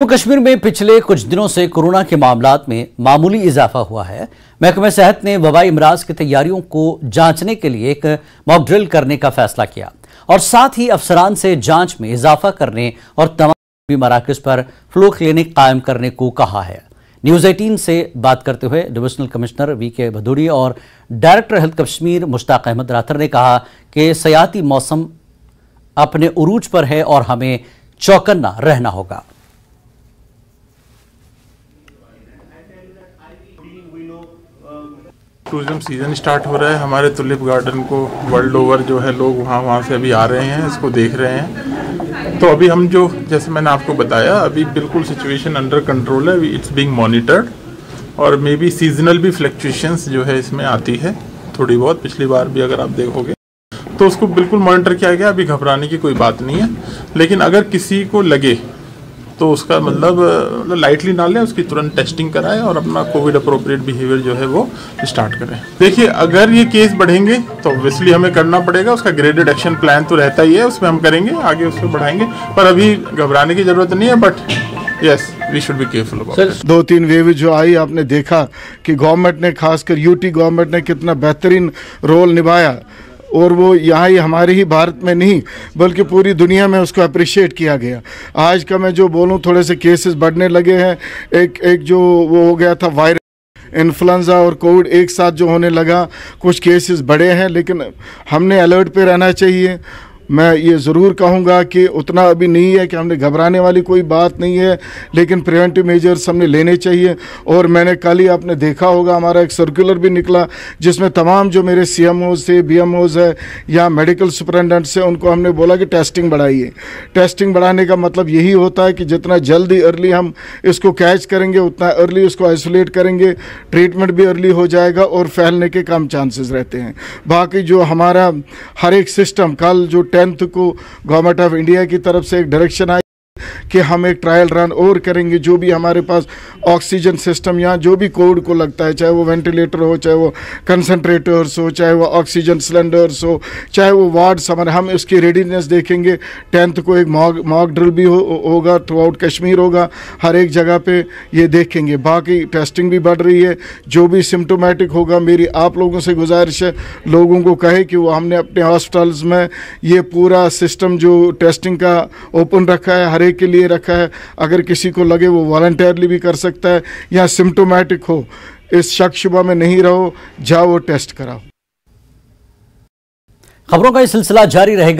जम्मू कश्मीर में पिछले कुछ दिनों से कोरोना के मामलात में मामूली इजाफा हुआ है। महकमे सेहत ने वबाई अमराज की तैयारियों को जांचने के लिए एक मॉक ड्रिल करने का फैसला किया और साथ ही अफसरान से जांच में इजाफा करने और तमाम मराकज़ पर फ्लू क्लिनिक कायम करने को कहा है। न्यूज़ 18 से बात करते हुए डिविजनल कमिश्नर वी के और डायरेक्टर हेल्थ कश्मीर मुश्ताक अहमद राथर ने कहा कि सयाती मौसम अपने उरूज पर है और हमें चौकन्ना रहना होगा। टूरिज्म सीज़न स्टार्ट हो रहा है, हमारे ट्यूलिप गार्डन को वर्ल्ड ओवर जो है लोग वहाँ से अभी आ रहे हैं, इसको देख रहे हैं। तो अभी हम जो जैसे मैंने आपको बताया अभी बिल्कुल सिचुएशन अंडर कंट्रोल है, अभी इट्स बीइंग मॉनिटर्ड और मे बी सीजनल भी फ्लक्चुएशंस जो है इसमें आती है थोड़ी बहुत। पिछली बार भी अगर आप देखोगे तो उसको बिल्कुल मॉनिटर किया गया, अभी घबराने की कोई बात नहीं है। लेकिन अगर किसी को लगे तो उसका मतलब लाइटली ना लें, उसकी तुरंत टेस्टिंग कराएं और अपना कोविड अप्रोप्रिएट बिहेवियर जो है वो स्टार्ट करें। देखिए अगर ये केस बढ़ेंगे तो ऑब्वियसली हमें करना पड़ेगा, उसका ग्रेडेड एक्शन प्लान तो रहता ही है, उसमें हम करेंगे, आगे उसमें बढ़ाएंगे, पर अभी घबराने की जरूरत नहीं है। But yes we should be careful about it. 2-3 wave जो आई आपने देखा कि गवर्नमेंट ने खासकर यूटी गवर्नमेंट ने कितना बेहतरीन रोल निभाया और वो यहाँ ही हमारे ही भारत में नहीं बल्कि पूरी दुनिया में उसको अप्रिशिएट किया गया। आज का मैं जो बोलूँ थोड़े से केसेस बढ़ने लगे हैं, एक जो वो हो गया था वायरस इन्फ्लुएंजा और कोविड एक साथ जो होने लगा, कुछ केसेस बढ़े हैं, लेकिन हमने अलर्ट पे रहना चाहिए। मैं ये ज़रूर कहूँगा कि उतना अभी नहीं है कि हमने घबराने वाली कोई बात नहीं है, लेकिन प्रिवेंटिव मेजर्स हमने लेने चाहिए। और मैंने कल ही आपने देखा होगा हमारा एक सर्कुलर भी निकला जिसमें तमाम जो मेरे सीएमओज से बीएमओज है या मेडिकल सुप्रेंडेंट्स है उनको हमने बोला कि टेस्टिंग बढ़ाइए। टेस्टिंग बढ़ाने का मतलब यही होता है कि जितना जल्दी अर्ली हम इसको कैच करेंगे उतना अर्ली उसको आइसोलेट करेंगे, ट्रीटमेंट भी अर्ली हो जाएगा और फैलने के कम चांसेस रहते हैं। बाकी जो हमारा हर एक सिस्टम कल जो 10th को गवर्नमेंट ऑफ इंडिया की तरफ से एक डायरेक्शन आई कि हम एक ट्रायल रन और करेंगे, जो भी हमारे पास ऑक्सीजन सिस्टम या जो भी कोविड को लगता है, चाहे वो वेंटिलेटर हो, चाहे वो कंसनट्रेटर्स हो, चाहे वो ऑक्सीजन सिलेंडर्स हो, चाहे वो वार्ड्स, हमारे हम इसकी रेडीनेस देखेंगे। 10th को एक मॉक ड्रिल भी होगा, थ्रू आउट कश्मीर होगा, हर एक जगह पे ये देखेंगे। बाकी टेस्टिंग भी बढ़ रही है, जो भी सिम्टोमेटिक होगा मेरी आप लोगों से गुजारिश है, लोगों को कहे कि वो हमने अपने हॉस्पिटल्स में ये पूरा सिस्टम जो टेस्टिंग का ओपन रखा है हर के लिए रखा है। अगर किसी को लगे वो वॉलंटियरली भी कर सकता है या सिम्टोमेटिक हो, इस शक शुबा में नहीं रहो, जाओ टेस्ट कराओ। खबरों का ये सिलसिला जारी रहेगा।